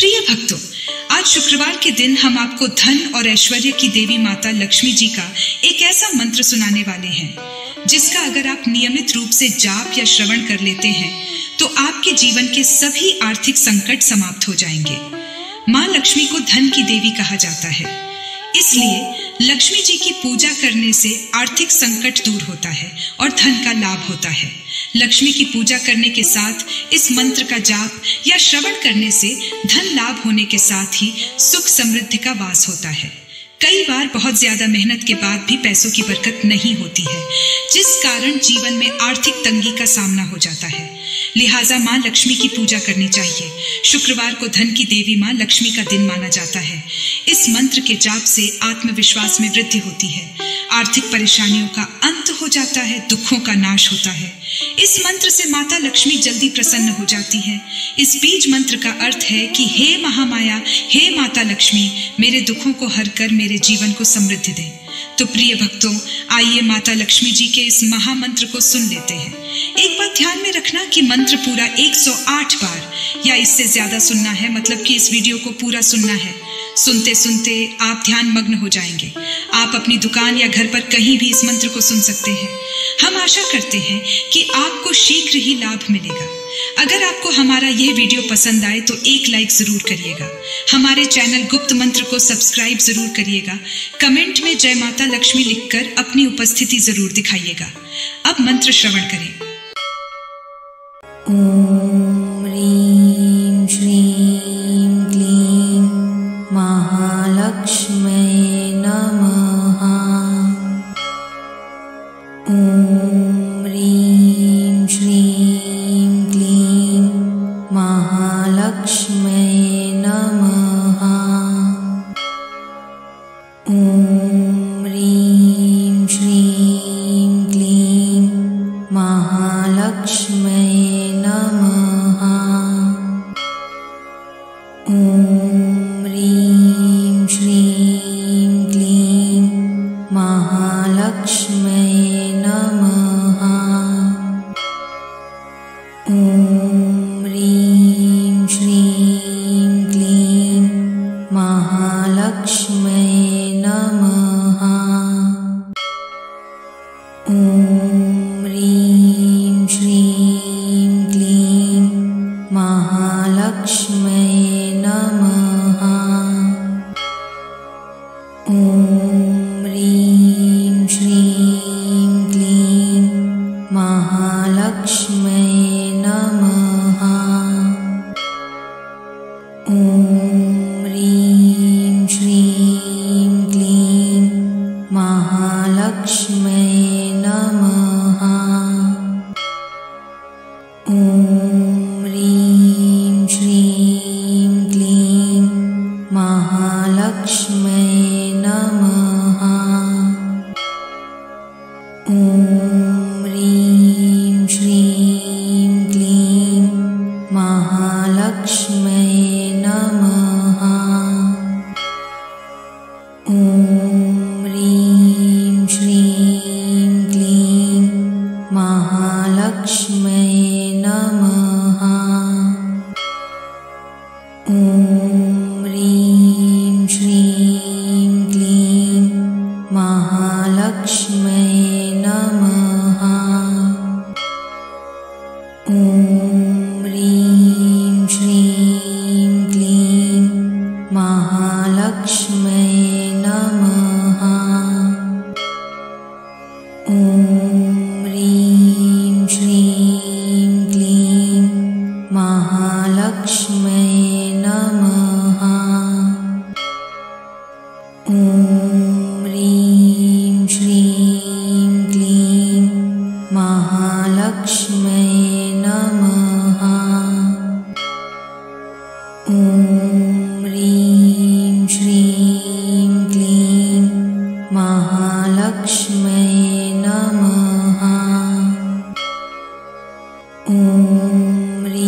प्रिय भक्तों, आज शुक्रवार के दिन हम आपको धन और ऐश्वर्य की देवी माता लक्ष्मी जी का एक ऐसा मंत्र सुनाने वाले हैं जिसका अगर आप नियमित रूप से जाप या श्रवण कर लेते हैं तो आपके जीवन के सभी आर्थिक संकट समाप्त हो जाएंगे। माँ लक्ष्मी को धन की देवी कहा जाता है, इसलिए लक्ष्मी जी की पूजा करने से आर्थिक संकट दूर होता है और धन का लाभ होता है। लक्ष्मी की पूजा करने के साथ इस मंत्र का जाप या श्रवण करने से धन लाभ होने के साथ ही सुख समृद्धि का वास होता है। कई बार बहुत ज्यादा मेहनत के बाद भी पैसों की बरकत नहीं होती है, जिस कारण जीवन में आर्थिक तंगी का सामना हो जाता है। लिहाजा माँ लक्ष्मी की पूजा करनी चाहिए। शुक्रवार को धन की देवी माँ लक्ष्मी का दिन माना जाता है। इस मंत्र के जाप से आत्मविश्वास में वृद्धि होती है, आर्थिक परेशानियों का अंत हो जाता है, दुखों का नाश होता है। इस मंत्र से माता लक्ष्मी जल्दी प्रसन्न हो जाती है। इस बीज मंत्र का अर्थ है कि हे महामाया, हे माता लक्ष्मी, मेरे दुखों को हर कर मेरे जीवन को समृद्धि दे। तो प्रिय भक्तों, आइए माता लक्ष्मी जी के इस महामंत्र को सुन लेते हैं। एक बात ध्यान में रखना कि मंत्र पूरा 108 बार या इससे ज्यादा सुनना है, मतलब कि इस वीडियो को पूरा सुनना है। सुनते सुनते आप ध्यान मग्न हो जाएंगे। आप अपनी दुकान या घर पर कहीं भी इस मंत्र को सुन सकते हैं। हम आशा करते हैं कि आपको शीघ्र ही लाभ मिलेगा। अगर आपको हमारा यह वीडियो पसंद आए तो एक लाइक जरूर करिएगा। हमारे चैनल गुप्त मंत्र को सब्सक्राइब जरूर करिएगा। कमेंट में जय माता लक्ष्मी लिखकर अपनी उपस्थिति जरूर दिखाइएगा। अब मंत्र श्रवण करें। ओम ह्रीं श्रीं लक्ष्मी नमः। ॐ ह्रीं श्रीं क्लीं महालक्ष्मी नमः। ॐ ह्रीं श्रीं क्लीं महालक्ष्मी नमः।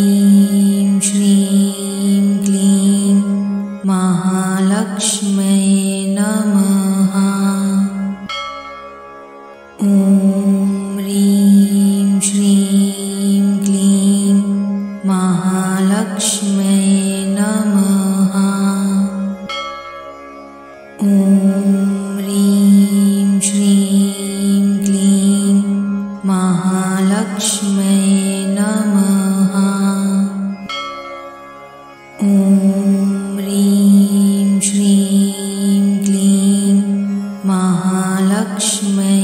ॐ ह्रीं श्रीं लक्ष्मी नमः। ॐ ह्रीं श्रीं क्लीं महालक्ष्मी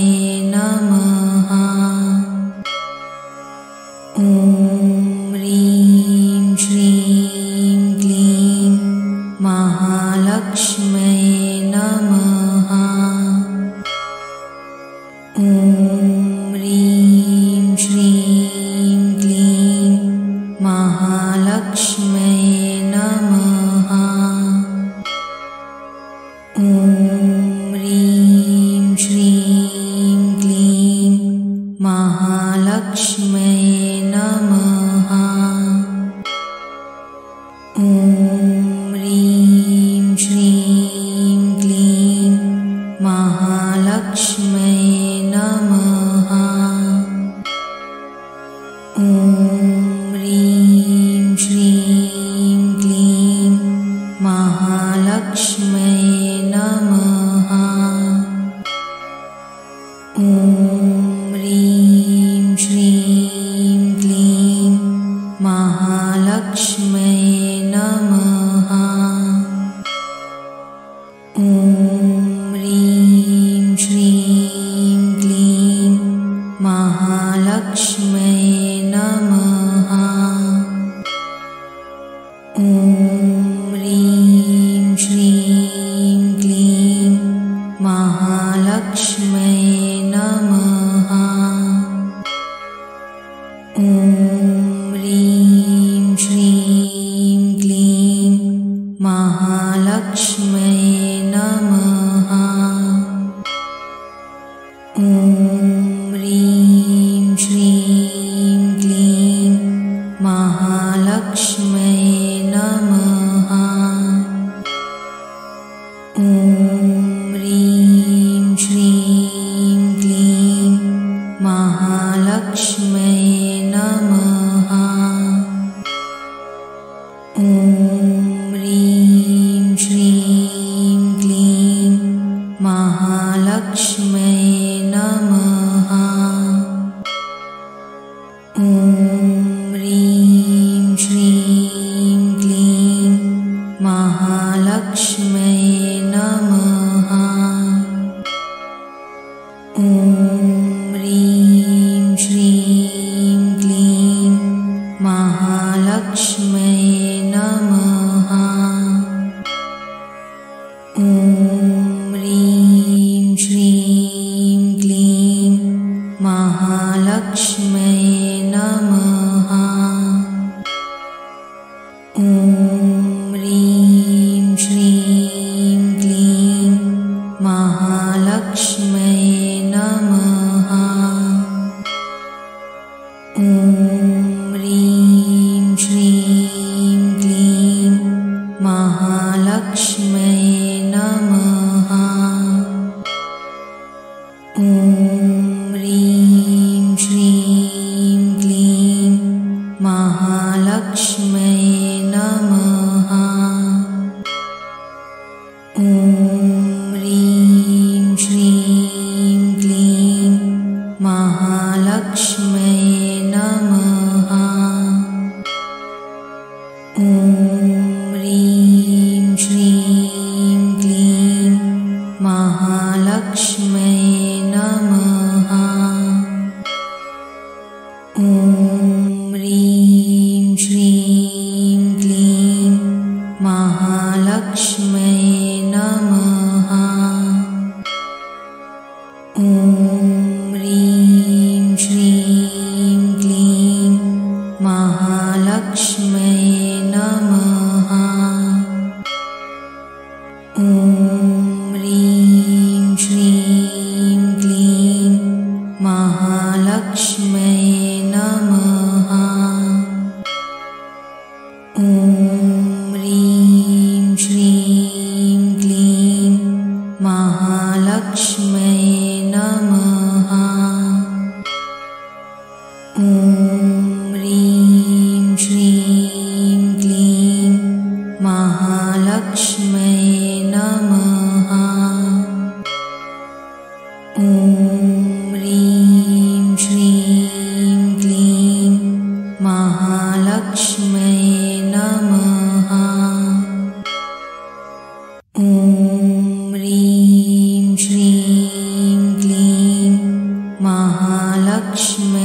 नमः। ॐ ह्रीं श्रीं क्लीं महालक्ष्मी नमः। ॐ ह्रीं श्रीं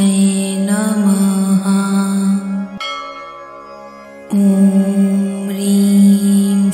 Om Reem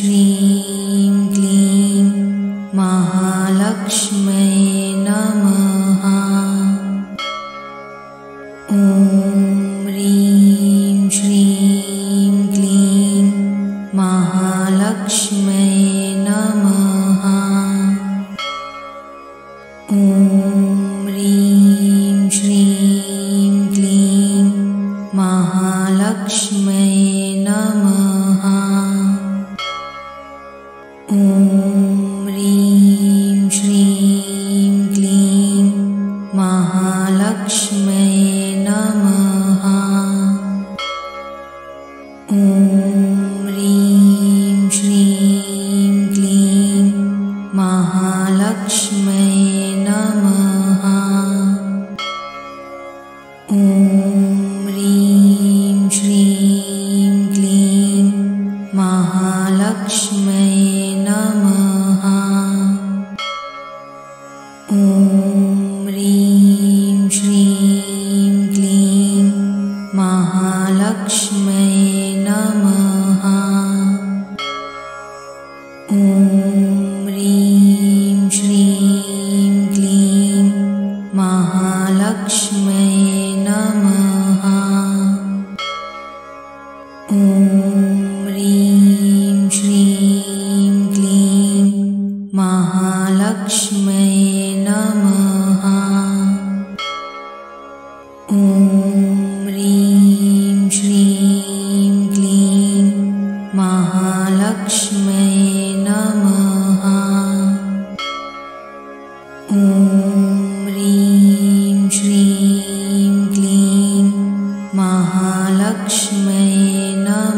Shreem Gleem Mahalakshmi नमः। ॐ ह्रीं श्रीं क्लीं महालक्ष्मी नमः। ॐ ह्रीं श्रीं क्लीं महालक्ष्मी नमः।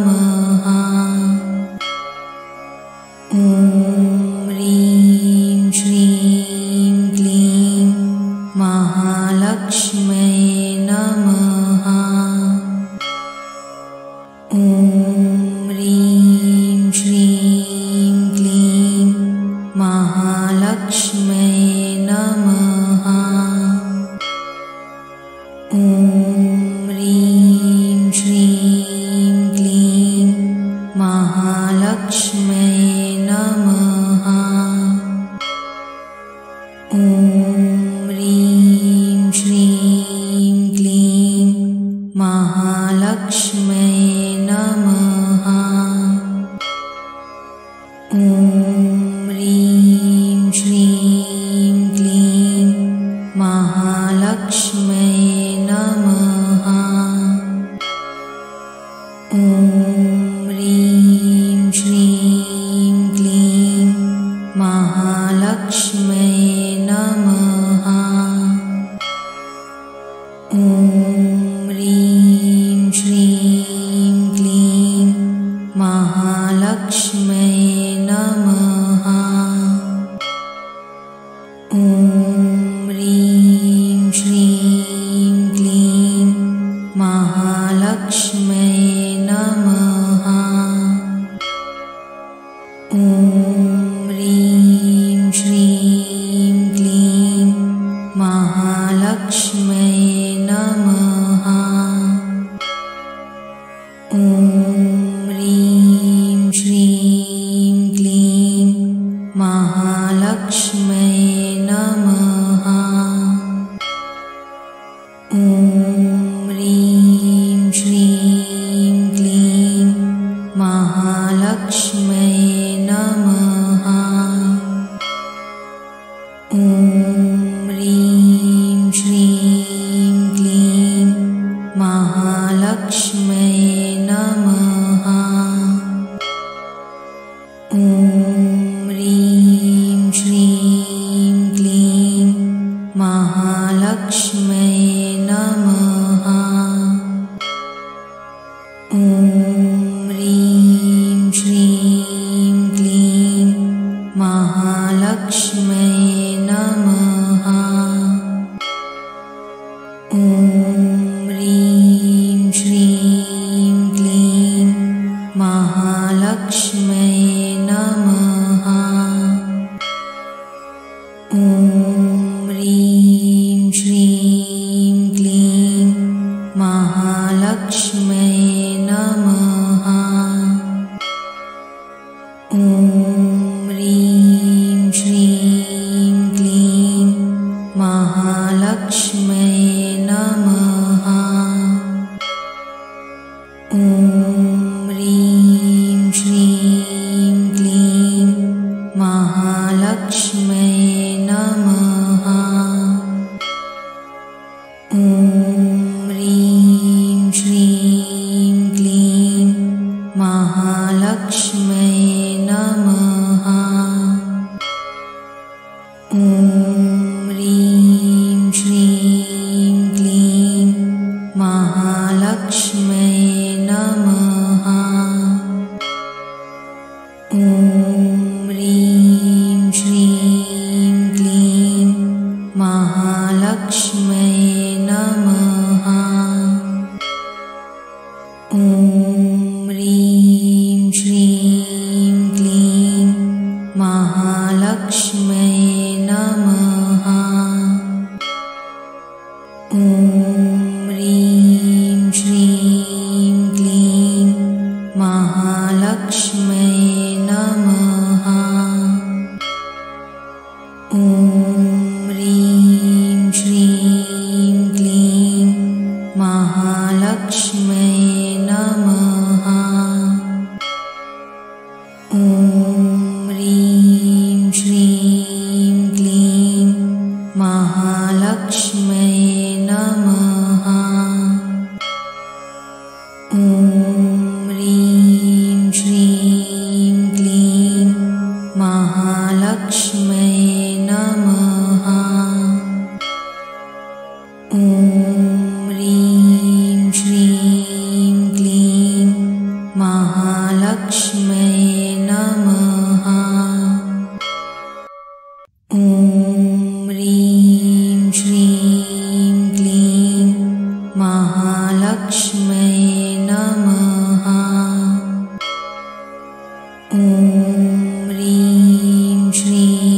ॐ ह्रीं श्रीं लक्ष्मी नमः। ॐ ह्रीं श्रीं क्लीं महालक्ष्मी नमः। ॐ ह्रीं श्रीं क्लीं महालक्ष्मी नमः। महालक्ष्मी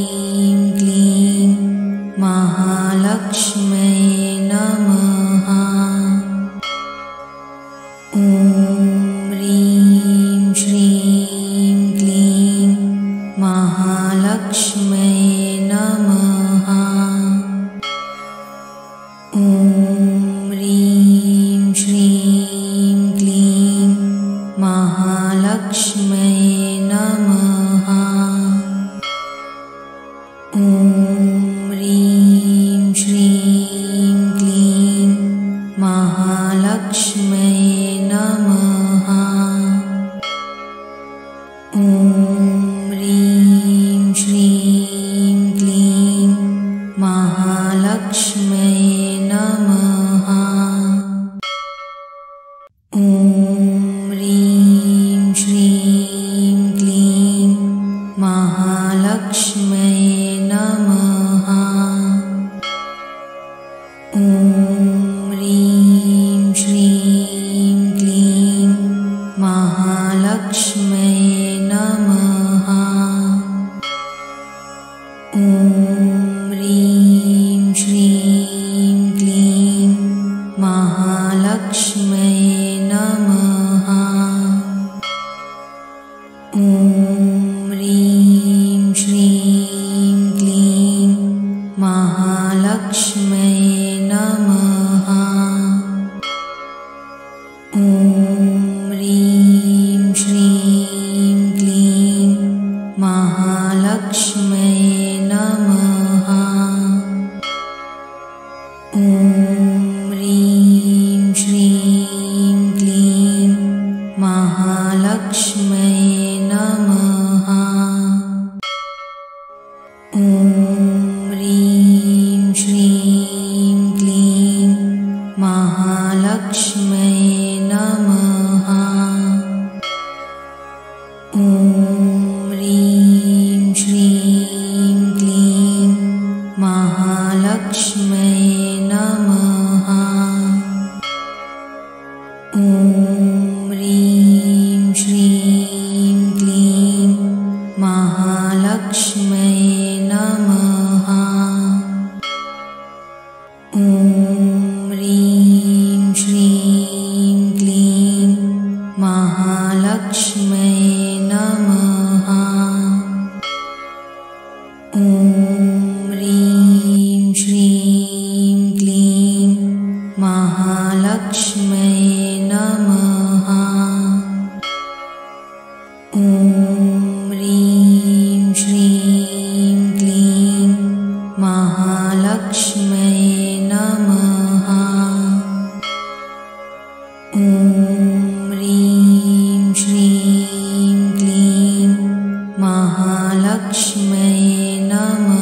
नमः।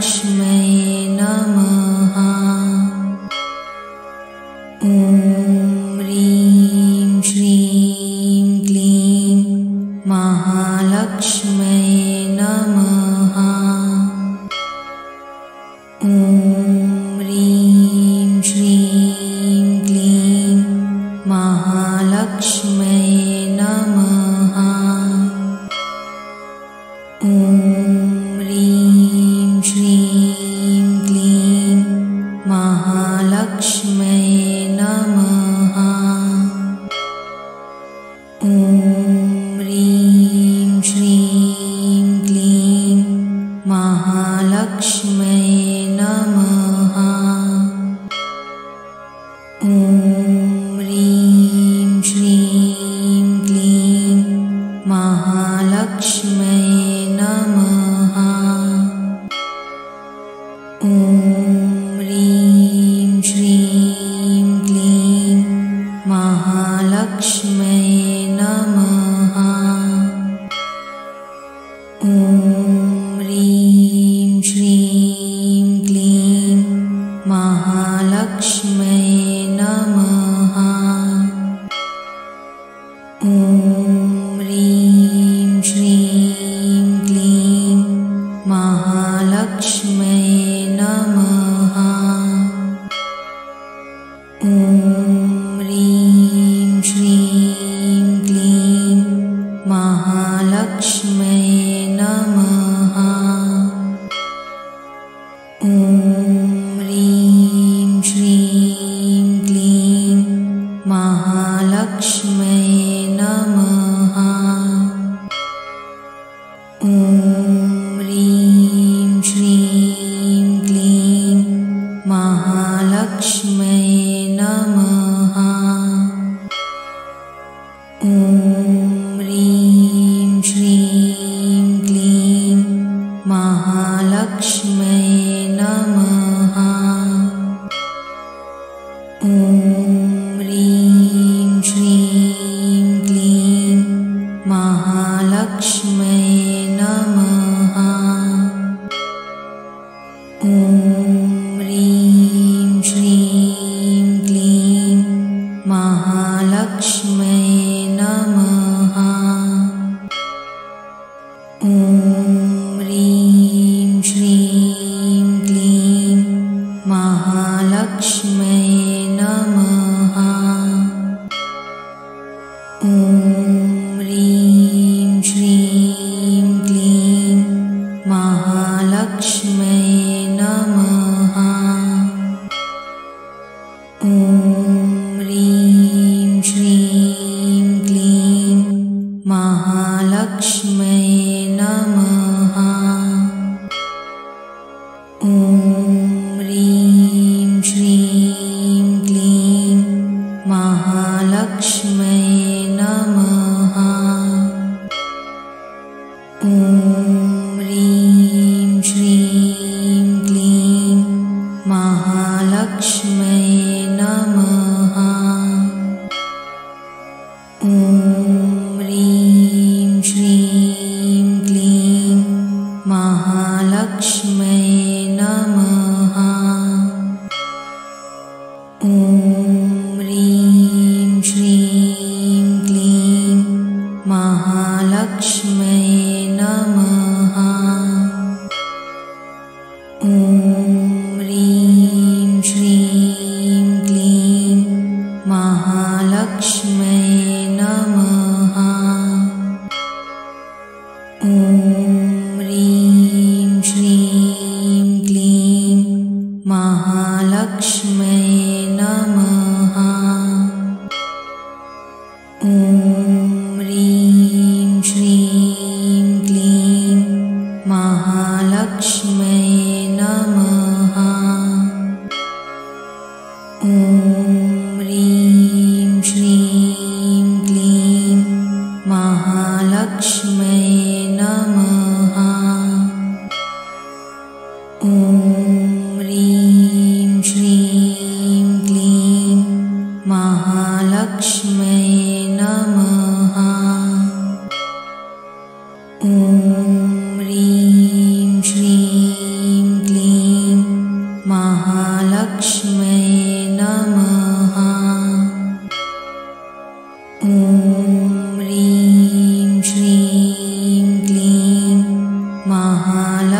लक्ष्मी नमः। ॐ ह्रीं श्रीं क्लीं महालक्ष्मी नमः। ॐ ह्रीं श्रीं क्लीं महालक्ष्मी नमः। ॐ ह्रीं श्रीं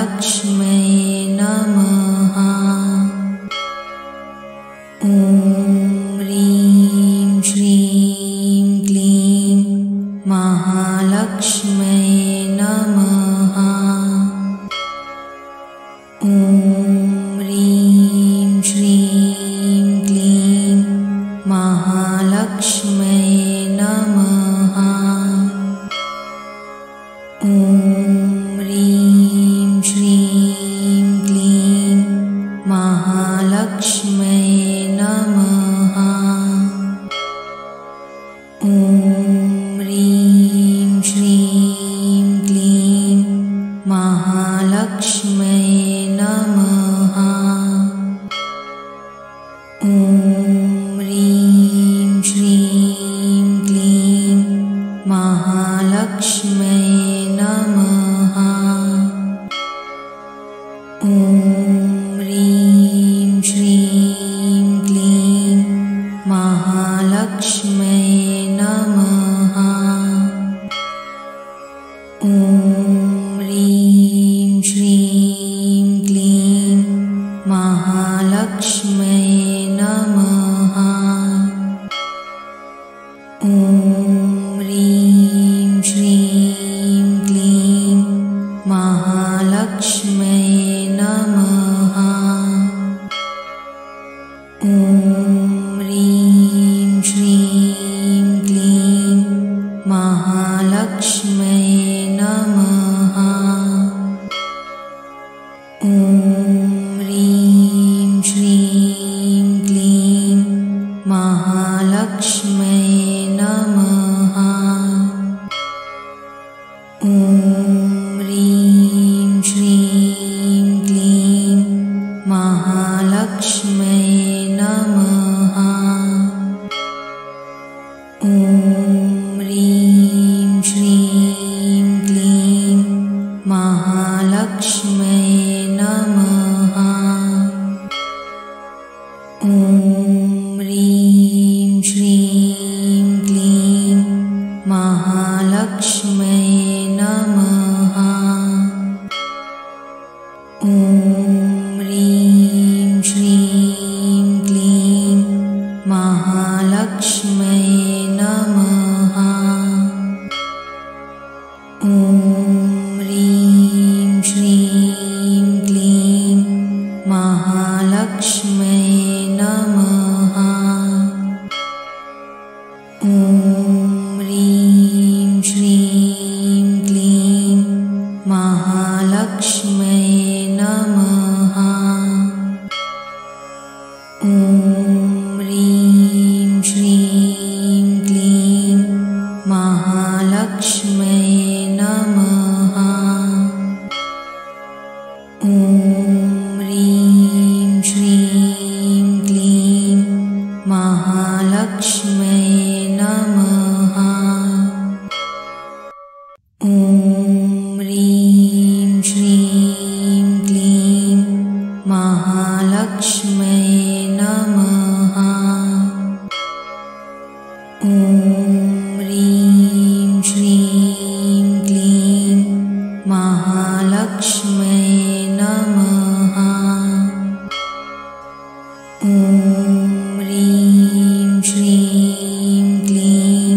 लक्ष्मी नमः। ॐ ह्रीं श्रीं क्लीं महालक्ष्मी नमः। ॐ ह्रीं श्रीं क्लीं महालक्ष्मी नमः। लक्ष्मी नमः। ॐ ह्रीं श्रीं क्लीं महालक्ष्मी नमः। ॐ ह्रीं श्रीं क्लीं महालक्ष्मी नमः। लक्ष्मी नमः। ॐ ह्रीं श्रीं क्लीं महालक्ष्मी नमः। ॐ ह्रीं श्रीं क्लीं महालक्ष्मी नमः। लक्ष्मी नमः। ॐ ह्रीं श्रीं क्लीं महालक्ष्मी नमः। ॐ ह्रीं श्रीं क्लीं महालक्ष्मी नमः। लक्ष्मी नमः। ॐ ह्रीं श्रीं क्लीं महालक्ष्मी नमः। ॐ ह्रीं श्रीं क्लीं महालक्ष्मी नमः। लक्ष्मी नमः। ॐ ह्रीं श्रीं क्लीं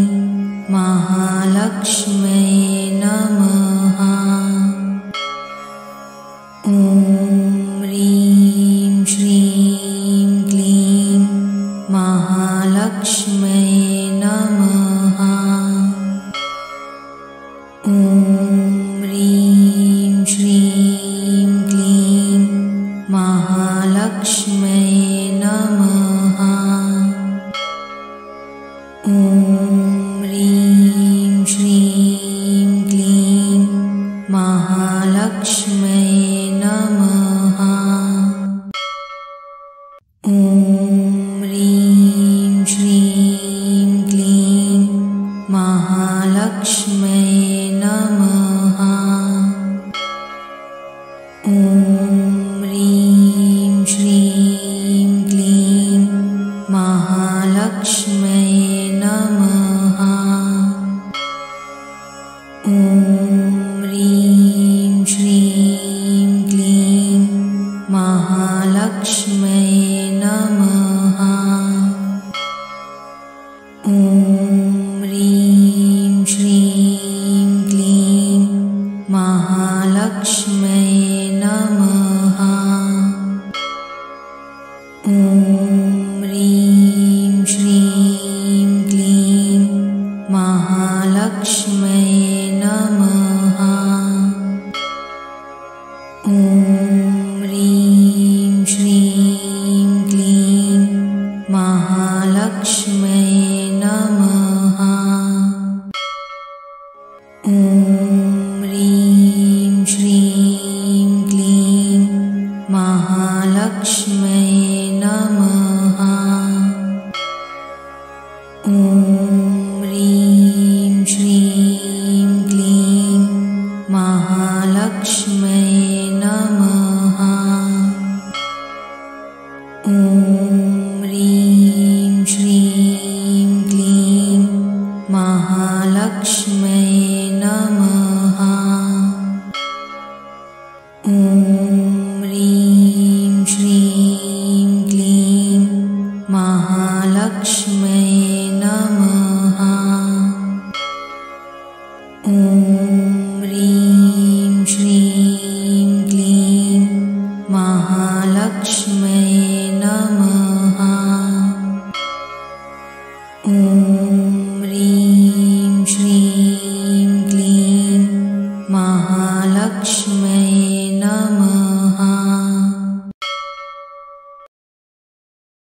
महालक्ष्मी नमः। ॐ ह्रीं श्रीं क्लीं महालक्ष्मी नमः। लक्ष्मी नमः। ॐ ह्रीं श्रीं क्लीं महालक्ष्मी नमः। ॐ ह्रीं श्रीं क्लीं महालक्ष्मी नमः। लक्ष्मी नमः। ॐ ह्रीं श्रीं क्लीं महालक्ष्मी नमः। ॐ ह्रीं श्रीं क्लीं महालक्ष्मी नमः। लक्ष्मी नमः। ॐ ह्रीं श्रीं क्लीं महालक्ष्मी नमः। ॐ ह्रीं श्रीं क्लीं महालक्ष्मी नमः। ॐ ह्रीं श्रीं ॐ ह्रीं श्रीं क्लीं महालक्ष्मी नमः। ॐ ह्रीं श्रीं क्लीं महालक्ष्मी नमः। ॐ ह्रीं श्रीं क्लीं महालक्ष्मी नमः। ॐ ह्रीं श्रीं क्लीं महालक्ष्मी नमः। ॐ ह्रीं श्रीं क्लीं महालक्ष्मी नमः। ॐ ह्रीं श्रीं क्लीं महालक्ष्मी